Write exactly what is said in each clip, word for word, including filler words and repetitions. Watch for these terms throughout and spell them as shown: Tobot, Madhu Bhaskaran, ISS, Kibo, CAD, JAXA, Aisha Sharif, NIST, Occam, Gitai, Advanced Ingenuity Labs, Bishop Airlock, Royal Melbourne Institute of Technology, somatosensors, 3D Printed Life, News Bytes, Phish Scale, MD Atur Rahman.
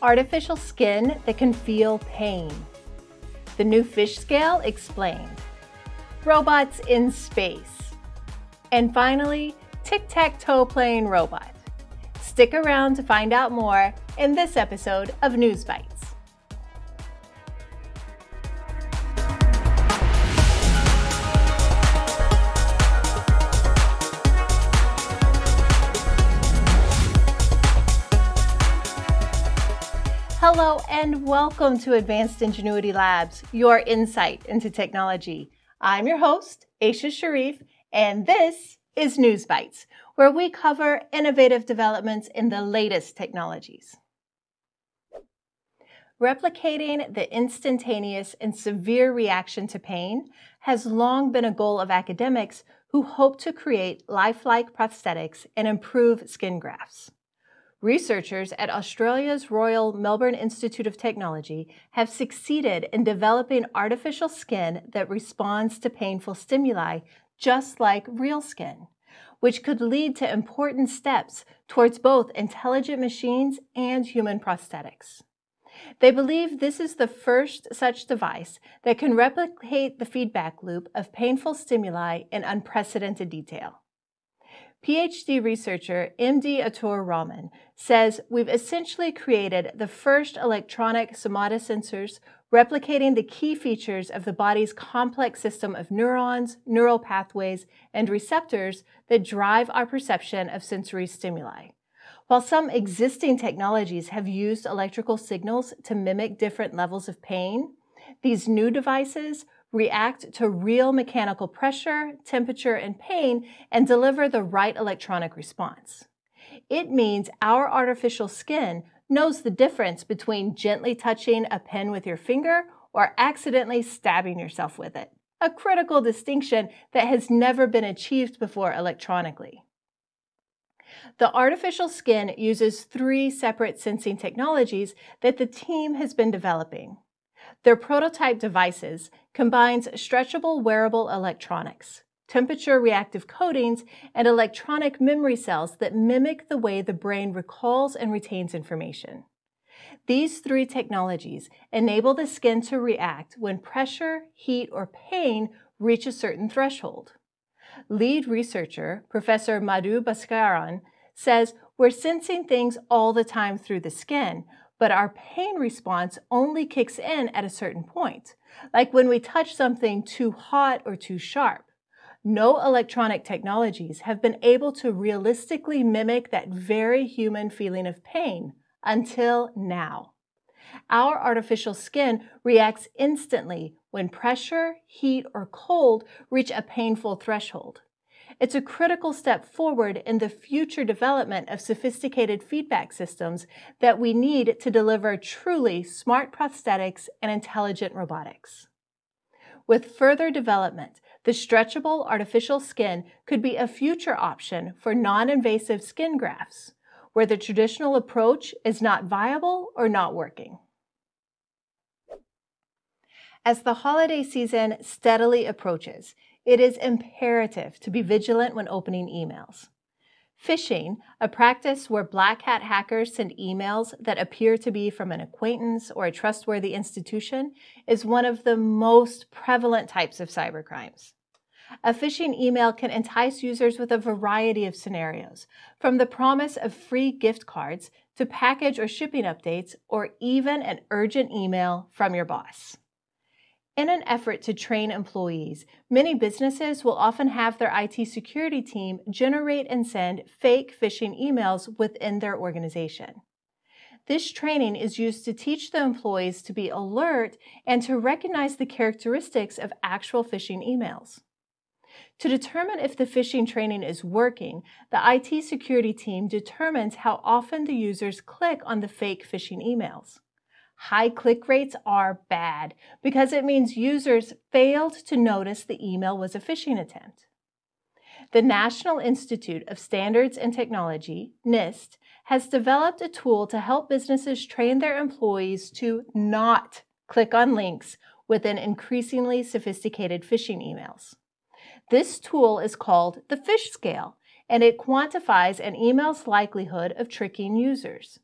Artificial skin that can feel pain. The new Phish Scale explained. Robots in space. And finally, tic-tac-toe playing robot. Stick around to find out more in this episode of News Bytes. Hello and welcome to Advanced Ingenuity Labs, your insight into technology. I'm your host, Aisha Sharif, and this is News Bytes, where we cover innovative developments in the latest technologies. Replicating the instantaneous and severe reaction to pain has long been a goal of academics who hope to create lifelike prosthetics and improve skin grafts. Researchers at Australia's Royal Melbourne Institute of Technology have succeeded in developing artificial skin that responds to painful stimuli, just like real skin, which could lead to important steps towards both intelligent machines and human prosthetics. They believe this is the first such device that can replicate the feedback loop of painful stimuli in unprecedented detail. PhD researcher M D Atur Rahman says, "We've essentially created the first electronic somatosensors replicating the key features of the body's complex system of neurons, neural pathways, and receptors that drive our perception of sensory stimuli. While some existing technologies have used electrical signals to mimic different levels of pain, these new devices react to real mechanical pressure, temperature, and pain, and deliver the right electronic response. It means our artificial skin knows the difference between gently touching a pen with your finger or accidentally stabbing yourself with it, a critical distinction that has never been achieved before electronically." The artificial skin uses three separate sensing technologies that the team has been developing. Their prototype devices combines stretchable wearable electronics, temperature-reactive coatings, and electronic memory cells that mimic the way the brain recalls and retains information. These three technologies enable the skin to react when pressure, heat, or pain reach a certain threshold. Lead researcher, Professor Madhu Bhaskaran, says, "We're sensing things all the time through the skin, but our pain response only kicks in at a certain point, like when we touch something too hot or too sharp. No electronic technologies have been able to realistically mimic that very human feeling of pain until now. Our artificial skin reacts instantly when pressure, heat, or cold reach a painful threshold. It's a critical step forward in the future development of sophisticated feedback systems that we need to deliver truly smart prosthetics and intelligent robotics." With further development, the stretchable artificial skin could be a future option for non-invasive skin grafts, where the traditional approach is not viable or not working. As the holiday season steadily approaches, it is imperative to be vigilant when opening emails. Phishing, a practice where black hat hackers send emails that appear to be from an acquaintance or a trustworthy institution, is one of the most prevalent types of cybercrimes. A phishing email can entice users with a variety of scenarios, from the promise of free gift cards to package or shipping updates, or even an urgent email from your boss. In an effort to train employees, many businesses will often have their I T security team generate and send fake phishing emails within their organization. This training is used to teach the employees to be alert and to recognize the characteristics of actual phishing emails. To determine if the phishing training is working, the I T security team determines how often the users click on the fake phishing emails. High click rates are bad because it means users failed to notice the email was a phishing attempt. The National Institute of Standards and Technology, NIST, has developed a tool to help businesses train their employees to not click on links within increasingly sophisticated phishing emails. This tool is called the Phish Scale, and it quantifies an email's likelihood of tricking users.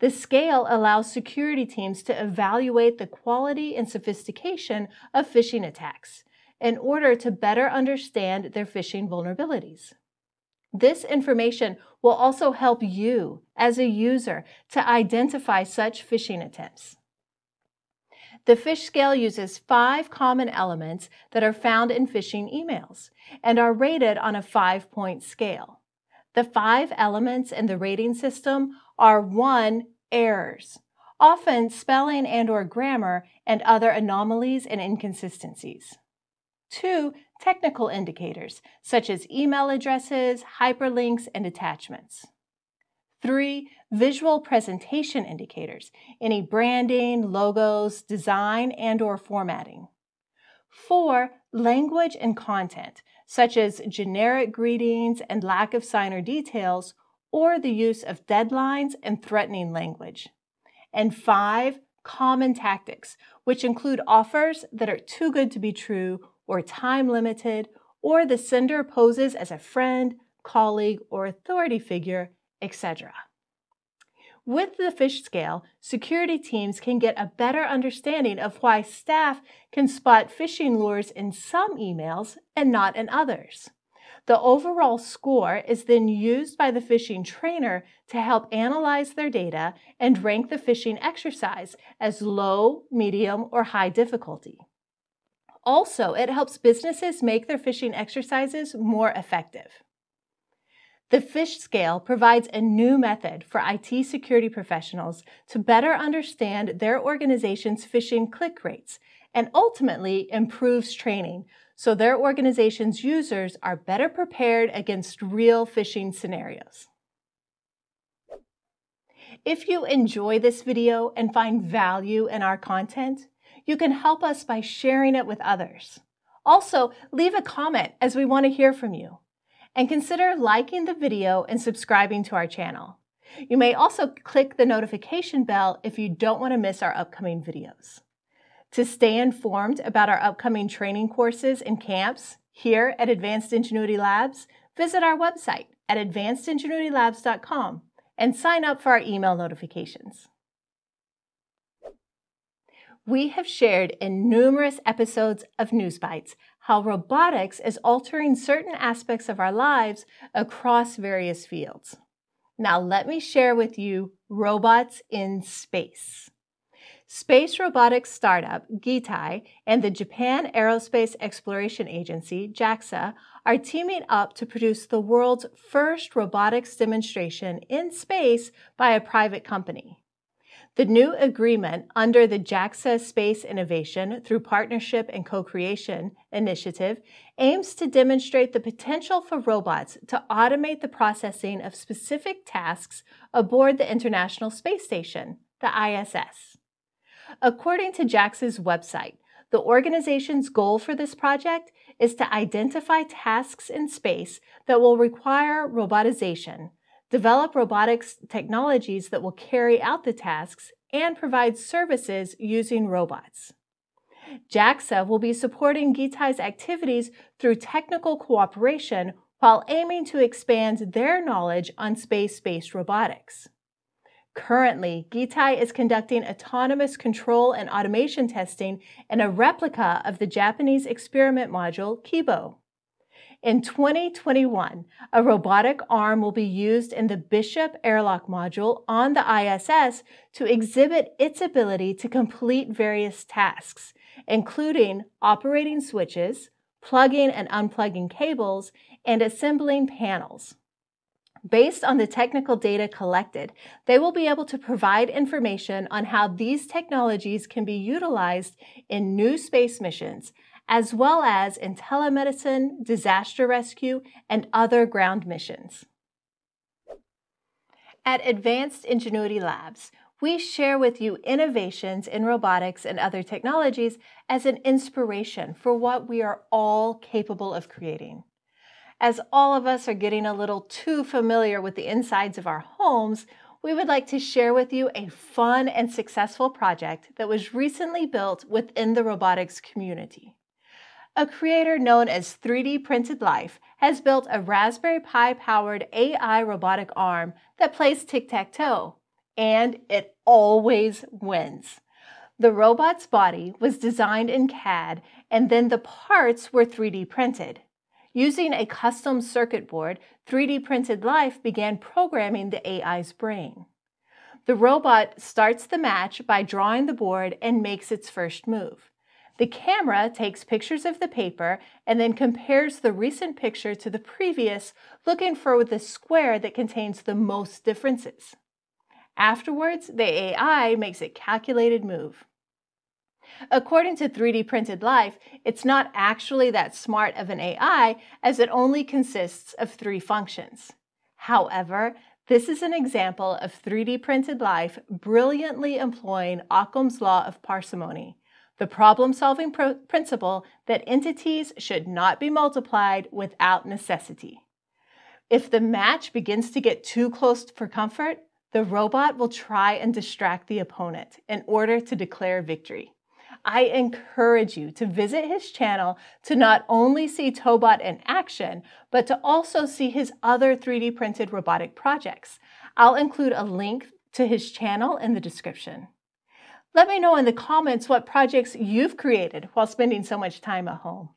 The scale allows security teams to evaluate the quality and sophistication of phishing attacks in order to better understand their phishing vulnerabilities. This information will also help you as a user to identify such phishing attempts. The Phish Scale uses five common elements that are found in phishing emails and are rated on a five-point scale. The five elements in the rating system are one, errors, often spelling and or grammar and other anomalies and inconsistencies. two, technical indicators, such as email addresses, hyperlinks, and attachments. three, visual presentation indicators, any branding, logos, design, and or formatting. four, language and content, such as generic greetings and lack of signer details, or the use of deadlines and threatening language. And five, common tactics, which include offers that are too good to be true or time-limited, or the sender poses as a friend, colleague, or authority figure, et cetera. With the Phish Scale, security teams can get a better understanding of why staff can spot phishing lures in some emails and not in others. The overall score is then used by the phishing trainer to help analyze their data and rank the phishing exercise as low, medium, or high difficulty. Also, it helps businesses make their phishing exercises more effective. The Phish Scale provides a new method for I T security professionals to better understand their organization's phishing click rates and ultimately improves training so their organization's users are better prepared against real phishing scenarios. If you enjoy this video and find value in our content, you can help us by sharing it with others. Also, leave a comment as we want to hear from you. And consider liking the video and subscribing to our channel. You may also click the notification bell if you don't want to miss our upcoming videos. To stay informed about our upcoming training courses and camps here at Advanced Ingenuity Labs, visit our website at advanced ingenuity labs dot com and sign up for our email notifications. We have shared in numerous episodes of News Bytes how robotics is altering certain aspects of our lives across various fields. Now let me share with you robots in space. Space robotics startup Gitai and the Japan Aerospace Exploration Agency, JAXA, are teaming up to produce the world's first robotics demonstration in space by a private company. The new agreement under the JAXA Space Innovation through Partnership and Co-Creation initiative aims to demonstrate the potential for robots to automate the processing of specific tasks aboard the International Space Station, the I S S. According to JAXA's website, the organization's goal for this project is to identify tasks in space that will require robotization, develop robotics technologies that will carry out the tasks, and provide services using robots. JAXA will be supporting Gitai's activities through technical cooperation while aiming to expand their knowledge on space-based robotics. Currently, Gitai is conducting autonomous control and automation testing in a replica of the Japanese experiment module Kibo. In twenty twenty-one, a robotic arm will be used in the Bishop Airlock module on the I S S to exhibit its ability to complete various tasks, including operating switches, plugging and unplugging cables, and assembling panels. Based on the technical data collected, they will be able to provide information on how these technologies can be utilized in new space missions, as well as in telemedicine, disaster rescue, and other ground missions. At Advanced Ingenuity Labs, we share with you innovations in robotics and other technologies as an inspiration for what we are all capable of creating. As all of us are getting a little too familiar with the insides of our homes, we would like to share with you a fun and successful project that was recently built within the robotics community. A creator known as three D Printed Life has built a Raspberry Pi-powered A I robotic arm that plays tic-tac-toe and it always wins. The robot's body was designed in C A D, and then the parts were three D printed. Using a custom circuit board, three D Printed Life began programming the A I's brain. The robot starts the match by drawing the board and makes its first move. The camera takes pictures of the paper and then compares the recent picture to the previous, looking for the square that contains the most differences. Afterwards, the A I makes a calculated move. According to three D Printed Life, it's not actually that smart of an A I, as it only consists of three functions. However, this is an example of three D Printed Life brilliantly employing Occam's law of parsimony, the problem-solving pr- principle that entities should not be multiplied without necessity. If the match begins to get too close for comfort, the robot will try and distract the opponent in order to declare victory. I encourage you to visit his channel to not only see Tobot in action, but to also see his other three D printed robotic projects. I'll include a link to his channel in the description. Let me know in the comments what projects you've created while spending so much time at home.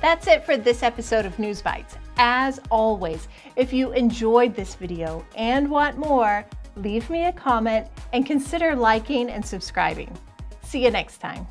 That's it for this episode of News Bytes. As always, if you enjoyed this video and want more, leave me a comment and consider liking and subscribing. See you next time.